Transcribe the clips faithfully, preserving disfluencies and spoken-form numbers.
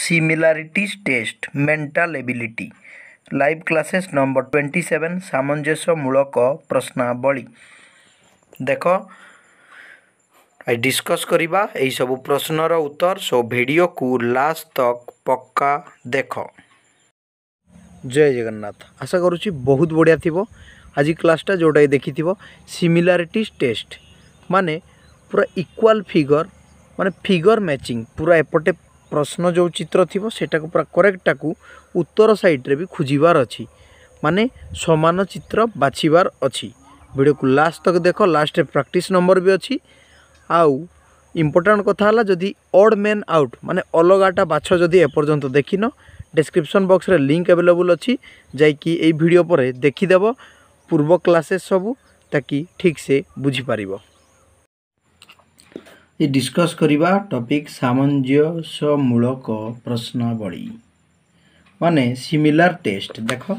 Similarities test mental ability live classes number twenty seven सामंजस्यमूलक प्रश्नावली। देख आई डिस्कस करिबा एई सब प्रश्न रो उत्तर। सो वीडियो को लास्ट तक पक्का देख। जय जगन्नाथ। आशा करुच्ची बहुत बढ़िया थी आज क्लासटा जोटा देखी थी। सिमिलैरिटीज टेस्ट माने पूरा इक्वाल फिगर माने फिगर मैचिंग पूरा एपटे प्रश्न जो चित्र थी सेटा को पूरा करेक्टा को उत्तर साइड्रे भी खोजार अच्छी माने समान चित्र बाछबार अच्छी। वीडियो को लास्ट तक देख। लास्ट प्रैक्टिस नंबर भी अच्छी। आउ इम्पोर्टेंट कथा है जदि ऑड मैन आउट माने अलगाटा बाछ जदि एपर्यंत देखिन डिस्क्रिप्शन बॉक्स रे लिंक अवेलेबल अच्छी जाकि यही वीडियो पर देखीदेव पूर्व क्लासेस सबू ताकि ठीक से बुझीपार। ये डिस्कस करिबा टॉपिक सामंजस्यमूलक प्रश्नावली माने सिमिलर टेस्ट। देख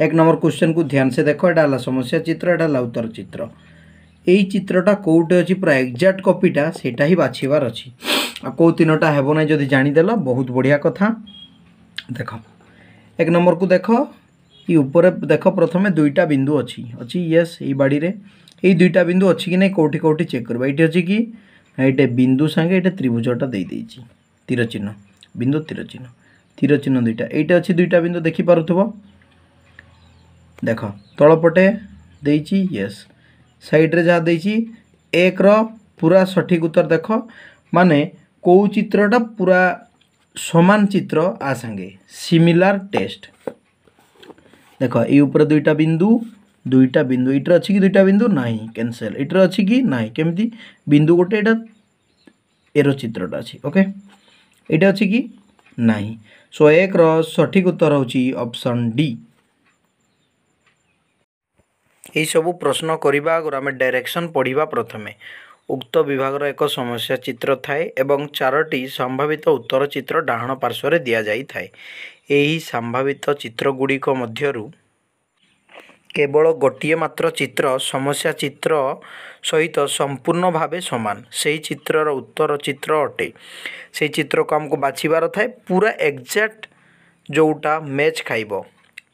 एक नंबर क्वेश्चन को ध्यान से देख। एटा समस्या चित्र एटा उत्तर चित्र। यही चित्रटा कौटे अच्छी पूरा एक्जाक्ट कॉपीटा सेटा ही बाछबार अच्छी। आ कौ तीन हेब ना जदि जाणीदेल बहुत बढ़िया कथा। देख एक नंबर को देख ये ऊपर देख प्रथम दुईटा बिंदु अच्छी अच्छी यस ये बाड़ी में ये दुईटा बिंदु अच्छी कि नहीं कौटी कौटी चेक करवा। ये अच्छी कि ये बिंदु सांगे ये त्रिभुजटा दे देछि तीर चिन्ह बिंदु तीर चिन्ह तीर चिन्ह दुईटा ये अच्छी दुईटा बिंदु देखी पारुथबो। देख तलपटे देछि यस साइड रे जहा देछि एक रो पूरा सठिक उत्तर। देख माने को चित्रटा पूरा समान चित्र आ सांगे सिमिलर टेस्ट। देख ये ऊपर दुईटा बिंदु दुईटा बिंदु इटर अच्छी कि दुईटा बिंदु नहीं कैनसल इटर अच्छी कि नहीं केमती बिंदु गोटे एटा एरो चित्रटा अच्छी ओके ये अच्छी कि नहीं। सो एक सठिक उत्तर होची ऑप्शन डी। ये सब प्रश्न करवा आगे आम डायरेक्शन पढ़ा। प्रथम उक्त विभाग एक समस्या चित्र थाए एवं चारोटी संभावित उत्तर चित्र डाहण पार्श्वर दि जाए। यही संभावित चित्रगुड़िक मध्यरू केवल गोटे मात्र चित्र समस्या चित्र सहित संपूर्ण भाव सामान से चित्रर उत्तर चित्र अटे। से चित्र को आमको बाछबार थाए पूरा एक्जाक्ट जोटा मैच खाइब।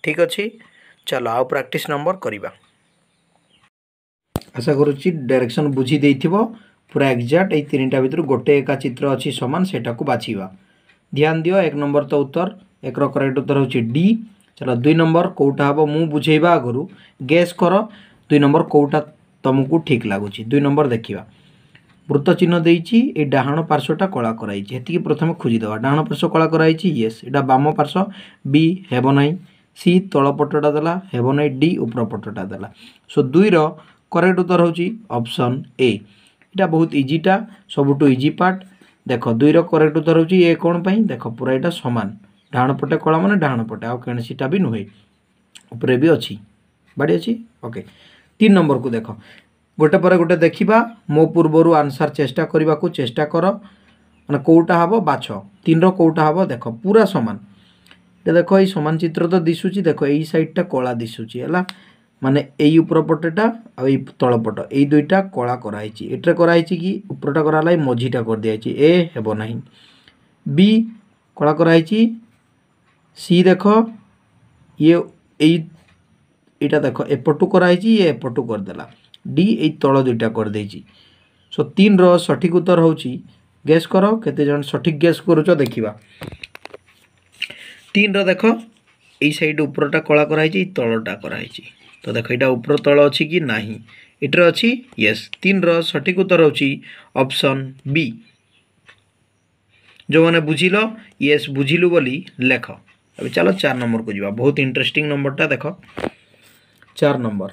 ठीक अच्छे चलो आउ प्रैक्टिस नंबर करवा। आशा करुच्ची डायरेक्शन बुझी देथिबो पूरा एक्जाक्ट ये तीनटा भितर गोटे एका चित्र अच्छी सामान सेटा को बाछिबा। ध्यान दियो एक नंबर तो उत्तर एक करेक्ट उत्तर होची डी। चलो दुई नंबर कौटा हे मु बुझेबा आगुरी गेस कर दुई नंबर कौटा तुमको ठीक लगुच। दुई नंबर देखा वृत्त चिन्ह देछि ए डाहण पार्श्वटा कला कराई हेतिकी प्रथम खोजीदेव डाहण पार्श्व कला कराई येस एटा बाम पार्श्व बी हेब नाई सी तल पटटा देला हेब नाई डी ऊपर पटटा देला। सो दुई रो करेक्ट उत्तर होची ऑप्शन ए। इटा बहुत इजीटा सबुठू इजी पार्ट। देख दुई रो करेक्ट उत्तर होची ए कोन पई देख पूरा एटा समान डाण पटे कला माने डाण पटे आ कौनसीटा भी नुहे ऊपर भी अच्छी बाड़ी अच्छी ओके। तीन नंबर को देख गोटे पर गोटे देखा मो पूर्वर आंसर चेष्टा करने को चेष्टा कर मैंने कौटा हे बाछ तीन रो कौटा हे देख पूरा सामान देख ये सामान चित्र तो दिशुची देख यही सैडटा कला दिशुची है माने यही ऊपर पटेटा आ तलपट यही दुईटा कला कराई एटे कराई कि उपरटा कराला मझीटा कर दिखाई ए हेब ना बी कला कराई सी देख ये यहाँ देख एपटू कराई ये एपटू करदेला डी ये तल दुईटा करदे। सो तीन रो सठिक उत्तर होची गेस कर केते जन सठिक गेस करूच देखा। तीन रो देख ये साइड उपरटा कला कराई तलटा कराई तो देख यहाँ ऊपर तल अच्छी कि नहीं इटर अच्छी यस। तीन रो सठिक उत्तर होची ऑप्शन बी। जो मैंने बुझिल येस बुझिलु बोली लेख। अभी चलो चार नंबर को जीवा बहुत इंटरेस्टिंग नंबरटा देख। चार नंबर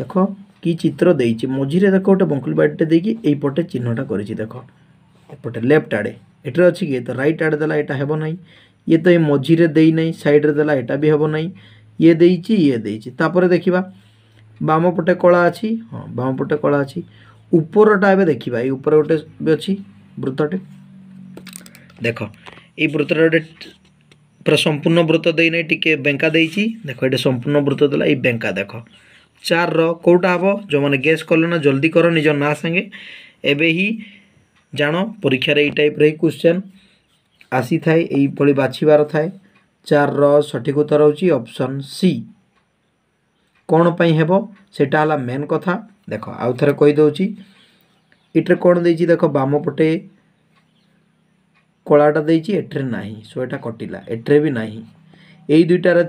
देख कि चित्र देछि मझीरे देख गोटे बंकुल बाटे देकि एपटे चिन्हटा करेछि देख एपटे लेफ्ट आड़े एटर अच्छी कि तो रईट आड़े देला एटा हेब नाई ये तो ये मझीरे देई नाई साइड रे देला एटा भी हेब नाई ये देछि ये देछि तापर देखिबा बाम पटे कला अछि हां बाम पटे कला अछि उपरटा एबे देखिबा ए ऊपर गोटे भी अछि वृत्तटे देख ये वृत्तटे पूरा संपूर्ण वृत्त देना टी बेंका देछि देख ये संपूर्ण वृत्त देला ये बेंका देख। चार रो कौटा हे जो मैंने गेस कले ना जल्दी कर निज ना सांगे एबे ही जानो परीक्षा रे टाइप रे क्वेश्चन आसी थाए यही बाछवार थाए। चार सठिक उत्तर हूँ ऑप्शन सी। कौन पाई हेब सेटा हला मेन कथा। देख आउ थे कहीदे इटे कौन दे देख बाम पटे कलाटा देटे ना सो एटा कटिला एट्रे भी ना यही दुईटार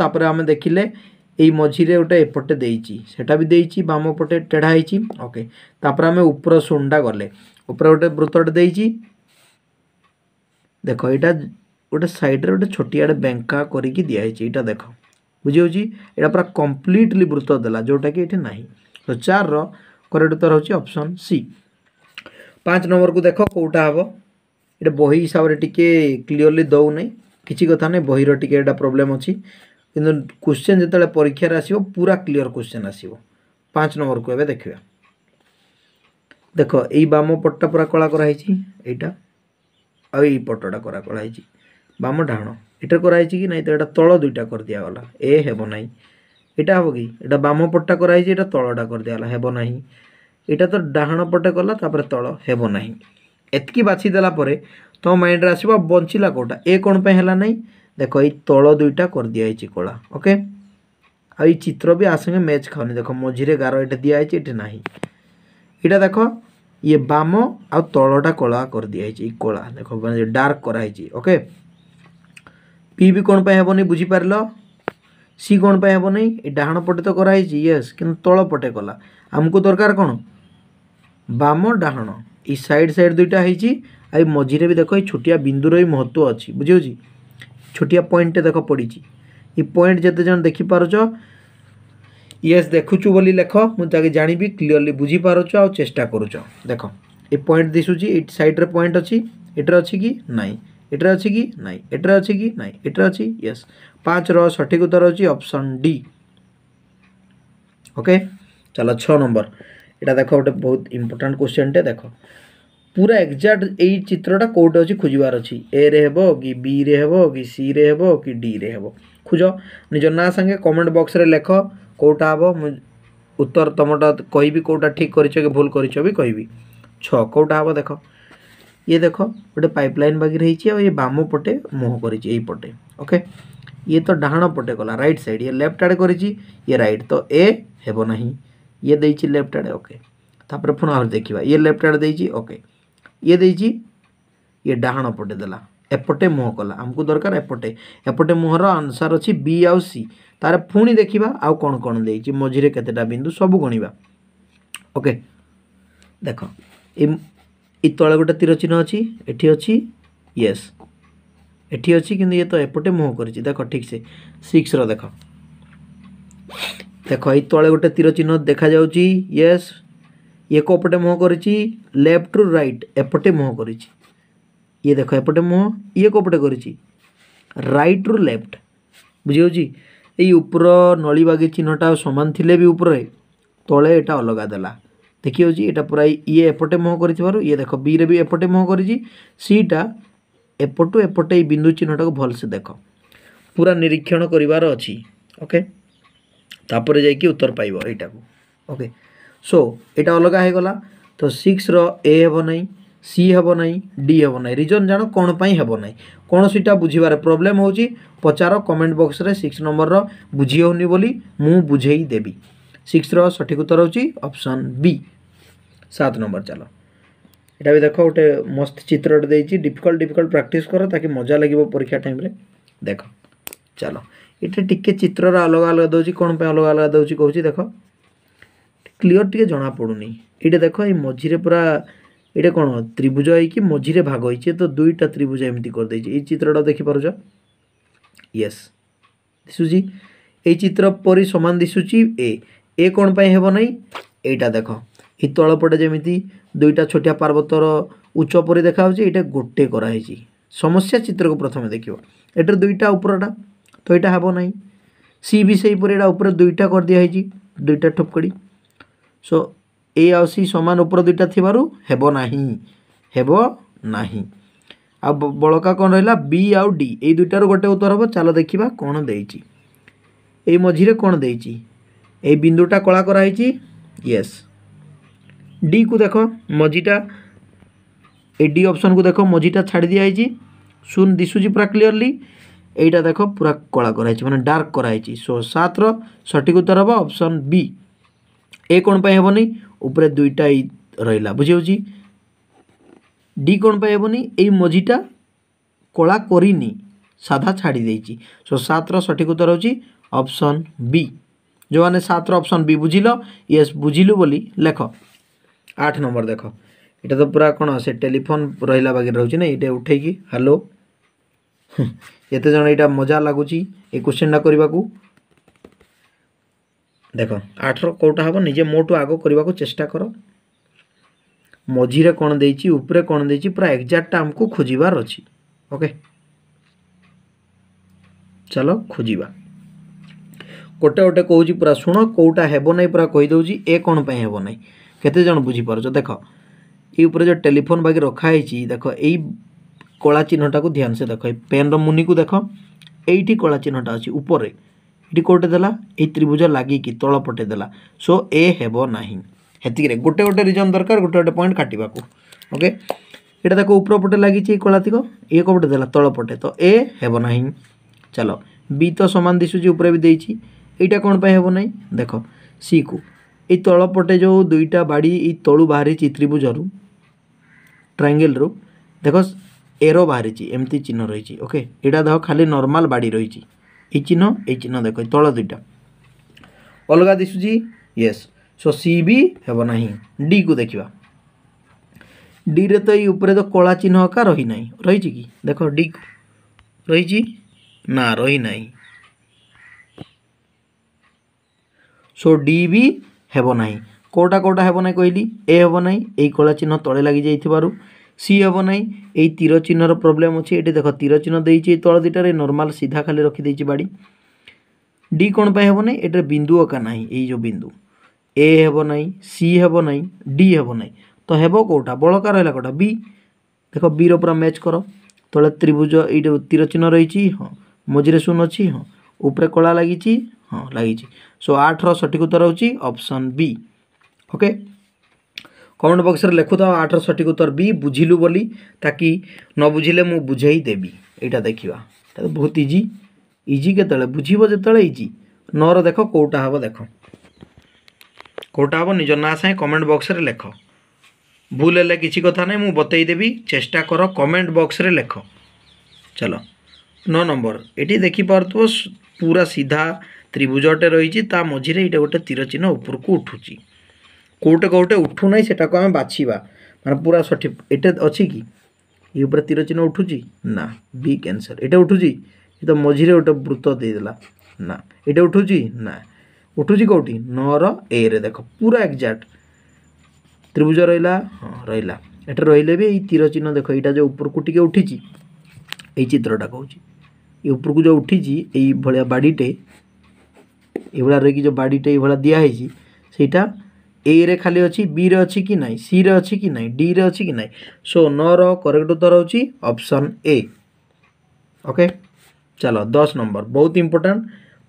थोड़ा आम देखिले यही मझीरे गोटे एपटे देटा भी देची बाम पटे टेढ़ा होती। ओके तापर आम ऊपर सुनटा गले ऊपर गोटे वृतटे देची देख यहाँ गोटे सैड्रे गोटे छोटियाटे बैंका करके दिखाई यहाँ देख बुझे यहाँ पूरा कम्प्लीटली वृत देला जोटा कि ये ना। तो चार रेक्ट उत्तर हूँ ऑप्शन सी। पाँच नंबर को देख कौटा हे ये बही हिसाब से टी क्लीयरली दौना किसी कथा नहीं बहीर टी प्रोब्लेम अच्छी किंतु क्वेश्चन जिते परीक्षार आस पूरा क्लीयर क्वेश्चन आसो। पाँच नंबर को एवं देखा देख यही बाम पट्टा पूरा कला कराई यहाँ आई पटटा करा कराई बाम डाण इटा कराई कि ना तो यहाँ तल दुईटा कर दिगला ए हेब ना यहाँ हे कि यहाँ बाम पट्टा कराई यहाँ तलटा कर दिगला हेब ना यहाँ तो डाण पटे गला तल हेब ना एतकी बाछीदेला तुम माइंड आस बचला कौटा ए कौन पे है ना देख ये तल दुईटा कर दिखाई कला। ओके आई चित्र भी आसंगे मैच खाऊनी देख मझीरे गार ये दिखाई ये ना यहाँ देख ये बाम आ तलटा कला कर दिखाई कला देख डार्क कराई। ओके पी भी कौन पे हेनी बुझीपार सी कौन पे हेनी डाण पटे तो कराई येस कि तल पटे कला आमको दरकार कौन बाम डाण ये साइड साइड दुईटा हो मझीरे भी देख ये छोटिया बिंदुर ही महत्व अच्छी बुझे छोटिया पॉइंट देख पड़ी ये पॉइंट जिते जन देखिपार येस देखुचु बोली लेख मुझे जानी क्लीयरली बुझीपार आ चेष्टा करुच। देख ये पॉइंट दिशुची सैड्रे पॉइंट अच्छी इटर अच्छी कि ना इटर अच्छी कि ना इटर अच्छी कि ना इटर अच्छी येस। पाँच सठिक उत्तर अच्छी ऑप्शन डी। ओके चलो छः नंबर यहाँ देख गोटे बहुत इंपोर्टाट क्वेश्चन टे देख पूरा एक्जाक्ट यही चित्रटा कौटे अच्छी खोजार अच्छी ए रे हेबो कि बी रे हेबो कि सी रे हेबो कि डी रे हेबो खोज निज ना संगे कमेंट बॉक्स रे लेख कौटा हे उत्तर तुमटा कह कौटा ठीक कर भूल कर कह छ कौटा हे देख ये देख गोटे पाइपलाइन बाकी ये बाम पटे मुह करपटे। ओके ये तो डाण पटे गला राइट साइड ये लेफ्ट आड़े कर ये राइट तो ए हेब ना ये देची लेफ्ट आड़े। ओके तापर पुनः आहुरी देखा ये लेफ्ट आड़े देची। ओके ये देची ये डाण पटे देला एपटे मुह कला आमको दरकार एपटे एपटे मुहर आंसर अच्छी बी आउ सी तार पुणी देखा आउ कौन कौन देची मझीरे केतेटा बिंदु सब गणवा। ओके देख ये तले गोटे तीर चिन्ह अच्छी एटी अच्छी येस एटी अच्छी कि ये तो एपटे मुह कर देख ठीक से सिक्स रो देख देख ये तले गोटे तीर चिन्ह देखा जाउची यस ये कोपटे मुह कर लेफ्ट रु राइट एपटे मुह कर ये देख एपटे मुह ये कोपटे कर राइट रु लेफ्ट बुझे ये ऊपर नली बागी चिन्हटा सामान थिले भी ऊपर तले एटा अलग देला देखी ये पूरा ये एपटे मुह कर ये देख बी रे भी एपटे मुह कर सीटा एपटू एपटे बिंदु चिन्हटा को भलसे देख पूरा निरीक्षण करिवार अछि। ओके तापर जाइए उत्तर पाइब यहाँ को। ओके सो यहाँ अलग हो गला तो सिक्स रो ए हेब ना सी हेब ना डी हेब ना रिजन जान कौन पाई हेब ना कौन सीटा बुझीबार प्रोब्लेम हो पचार कमेंट बॉक्स रे सिक्स नंबर रो बुझी होनी बोली मु बुझे देवी। सिक्स रो सठिक उत्तर होची ऑप्शन बी। सात नंबर चलो यहाँ भी देख गोटे मस्त चित्रटे देती डिफिकल्ट डिफिकल्ट प्राक्टिस कर ताकि मजा लगे परीक्षा टाइम रे। देख चलो इटे टिके चित्रर अलग अलग दौर कौन अलग अलग दौर कौच देख क्लीयर टी जना पड़ूनी ये देख ये मझीरे पूरा ये कौन त्रिभुज होगी मझीरे भाग हो तो दुईटा त्रिभुज एमती करदे ये चित्रटा देखिपार येस दिशुची ये चित्र परी सामान दिशुची ए ए कौन पे हेब ना यहाँ देख ये तलपटे जमी दुईटा छोटिया पार्वतर उच्च परी देखा ये गोटे कराई समस्या चित्र को प्रथम देख एटर दुईटा उपरटा तो यहाँ हे ना सी भी से ऊपर दुईटा कर दिखाई दुईटा ठोपकड़ी सो ए आ सी सामान ऊपर दुईटा थी हेब ना हेब ना आ बलका कौन रहा बी आउ डी ए दुईटार गोटे उत्तर हम चलो देखा कौन देची ए मझीरे कौन देची ए बिंदुटा कला कराई येस डी को देख मझीटा ए डी ऑप्शन को देख मझीटा छाड़ दिखाई शून दिशुची पूरा क्लीयरली एटा देख पूरा कला कराई माने डार्क कराई। सो सात रो सठिक उत्तर हम ऑप्शन बी। ए कौन पाई हेनी ऊपर दुईटा रहा बुझे डी कौन पाई हेनी ए मझीटा कला करनी साधा छाड़ी देची। सो सात रो सठिक उत्तर होची ऑप्शन बी। जो मैंने सात रो ऑप्शन बी बुझिल यस बुझिलु बोली लेख। आठ नंबर देख इटा तो पूरा कौन से टेलीफोन रहा बाकी रोचे ना ये उठेकी हेलो एत जन यहाँ मजा लगुच ये क्वेश्चन करने को देख। आठ रोटा हम निजे मोटू आग करने को चेष्टा कर मझीरे कौन देची उपरे कौन देची पूरा एक्जाक्ट आमको खोजार अच्छी। ओके चलो खोजा गोटे गोटे कौच पूरा शुण कौटा हेब ना पूरा कहीदे ए कौन पर हेब ना केते जन बुझीपार। देख ये जो टेलीफोन बाकी रखाई देख यही कला चिन्हटा को ध्यान से देख पेन रो मुनि को देख ये कला चिन्हटा अच्छी ऊपर ये कौटे देला ये त्रिभुज लगिकी तल पटे देला। सो ए हेब ना हेतिके गोटे गोटे रिजन दरकार गोटे गोटे पॉइंट काटा को। ओके ये देख ऊपर पटे लगी कलातिक ये कौटे देला तल पटे तो ए हेब ना। चलो बी तो सामान दिशुची ऊपर भी देती यहाँ कौन पर हेब ना देख सी को ये तलपटे जो दुईटा बाड़ी ये तलू बाहरी त्रिभुज रु ट्राएंगल रु देख एरो बाहरी एमती चिन्ह रही। ओके यहाँ देख खाली नॉर्मल बाड़ी रही ये चिन्ह ये चिन्ह देख तल दुईटा अलग दिशुची यस। सो सी भी हेब ना। डी को देखा डी रे तो ये तो कला चिन्ह अका रही ना रही कि देख डी रही ना रही ना। सो डी भी हेब ना कौटा कौटा हेब ना कहली ए हेब ना यही कला चिन्ह तले लगी जाइथिबारु सी हेब ना यही तीर चिन्हर प्रोब्लेम अच्छे ये देख तीर चिन्ह देई तल दुईटार नॉर्मल सीधा खाली रखीदे बाड़ी। डी कौन पर हेब ना ये बिंदु अका ना यही जो बिंदु ए हेब ना सी हेब ना डी हेब ना तो हेब कौटा बलका रहा कौटा बी देख बी रो पूरा मैच कर तले त्रिभुज ये तीर चिन्ह रही हाँ मझीरे शून अच्छी हाँ उपरे कला लगी हाँ लगी। सो आठ रो सठिक उत्तर होची option B. Okay comment box रे लिखुता आठ रो सठिक उत्तर बी बुझिलु बोली ताकि न बुझिले मु बुझाई देबी। एटा देखिबा तो बहुत इजी इजी केतले बुझिबो जेतले इजी न रो देखो कोटा हबो देख कोटा हबो निज ना साहे कमेंट बॉक्स रे लिखो भूल हेले किछि कथा नै मु बतई देबी चेष्टा करो कमेंट बॉक्स रे लिखो। चलो नौ नंबर एटी देखि पारथो पूरा सीधा त्रिभुजटे रही मझीरे ये गोटे तीर चिन्ह ऊपर को उठूँ कौटे कौटे उठूना से आम बाछा मैं पूरा सठिक ये अच्छी कि ये पूरा तीर चिन्ह उठू ना बी कैंसर ये उठू तो मझीरे गोटे वृत्त देदेला ना ये उठू ना उठू कौटी नर ए रे देख पूरा एक्जाक्ट त्रिभुज रहा हाँ रहा रही भी तीर चिन्ह देख यहाँ जो ऊपर को टे उठी ये चित्रटा कौन ये ऊपर को जो उठी यही भाया बाड़ीटे ये रही जो बाड़ीटे ये दिखाई से ए रे खाली अच्छी बी रे अच्छी कि ना सी रे अच्छी कि ना डी रे अच्छी कि ना। सो नौ रो करेक्ट उत्तर होची ऑप्शन ए। ओके चलो दस नंबर बहुत इंपोर्टेंट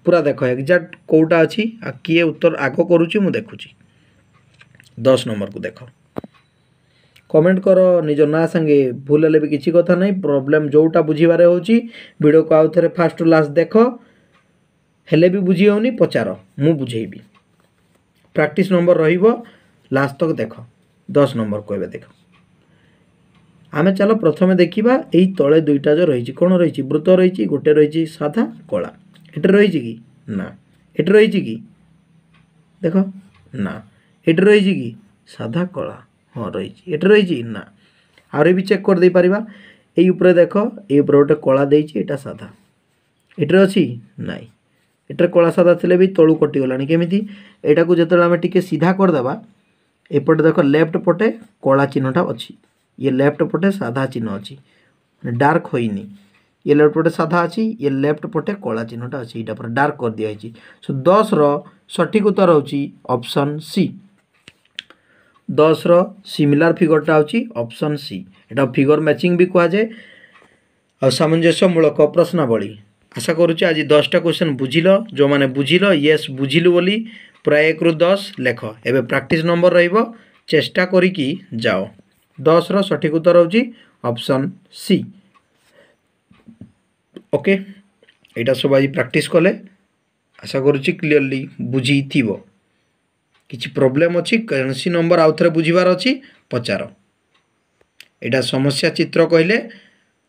पूरा देख एग्जैक्ट कौटा अच्छी किए उत्तर आग करुच्ची मुझे देखुची। दस नंबर को देख कमेंट कर निज ना संगे भूल हेले भी किसी कथा नहीं प्रोब्लेम जोटा बुझीबार होची वीडियो को आउ थे फास्ट टू लास्ट देख हेले भी बुझी होनी पचार मु बुझेबी प्रैक्टिस नंबर रहिबो लास्ट तक देख। दस नंबर को एबे देख आमे चलो प्रथम देखिबा एई तले दुईटा जो रही कौन रही वृत्त रही गोटे रही साधा कला एटे रही कि ना एटे रही कि देख ना एटे रही कि साधा कला हाँ रही एटे रही ना आरे भी चेक कर दे परिबा एई ऊपर देख एई ऊपर गोटे कला देछि एटा साधा एटे अछि नाई एटार कला साधा थे भी तलू कटिगला केमी एटा को जो आम टी सीधा करदे एपटे देख लेफ्ट पटे कला चिन्हटा अच्छी ये लेफ्ट पटे साधा चिन्ह अच्छी डार्क होनी ये लेफ्ट पटे साधा अच्छी ये लेफ्ट पटे कला चिन्हटा अच्छी यहाँ पर डार्क कर दिखाई। सो दस सठिक उत्तर होची ऑप्शन सी। दस सिमिलर फिगरटा होची ऑप्शन सी एटा फिगर मैचिंग भी कहुए आ सामंजस्यमूलक प्रश्नावली। आशा करुचे आज दसटा क्वेश्चन बुझिल जो माने बुझिल यस बुझिलु बोली पूरा एक रु दस लेख एबे प्रैक्टिस नंबर रहिबो चेष्टा करिकी जाओ। दस रो सठिक उत्तर होची ऑप्शन सी। ओके यहाँ सब आज प्राक्टिस कले आशा करली बुझी थो कि प्रोब्लेम अच्छी कौनसी नंबर आउ थे बुझार अच्छी पचार यहाँ समस्या चित्र कहले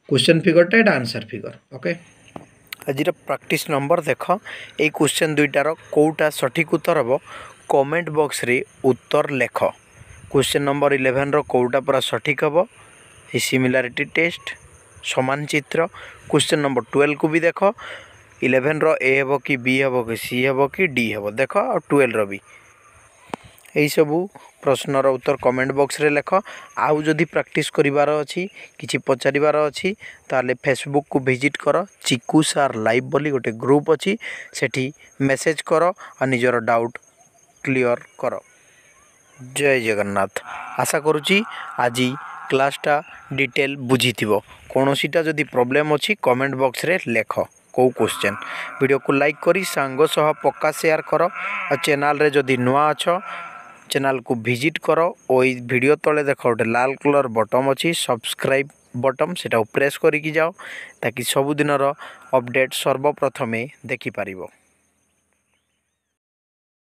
क्वेश्चन फिगरटा यहाँ आंसर फिगर ओके आज प्राक्टिस नंबर देख ये क्वेश्चन दुईटार कौटा सठिक उत्तर हे कमेंट बॉक्स रे उत्तर लेख क्वेश्चन नंबर इलेवेन रो कौटा पूरा सठिक हे सिमिलारिटी टेस्ट समान चित्र क्वेश्चन नंबर ट्वेल्व को भी देख इलेवेन रो ए हे कि बी हे कि सी हे कि डी हे देख और ट्वेल्व रो भी यही सबू प्रश्नर उत्तर कमेंट बॉक्स रे लेख आउ जदि प्रैक्टिस करिवार अछि किछि पचारिवार अछि ताले फेसबुक को विजिट कर चिकू सर लाइव बोली गोटे ग्रुप अछि सेठी मैसेज कर और निजर डाउट क्लियर कर। जय जगन्नाथ। आशा करूची आजी क्लासटा डिटेल बुझीथिबो कोनोसीटा जदि प्रॉब्लम अछि कमेंट बॉक्स रे लेख को क्वेश्चन वीडियो को लाइक करी सांगो सह पक्का शेयर कर और चैनल रे जदि नुआ अछो चैनल को विजिट कर और वीडियो तले देख गोटे लाल कलर बटन अच्छी सब्सक्राइब बटन से प्रेस करी जाओ ताकि सबुदिनर अपडेट सर्वप्रथमे देखिपारिबो।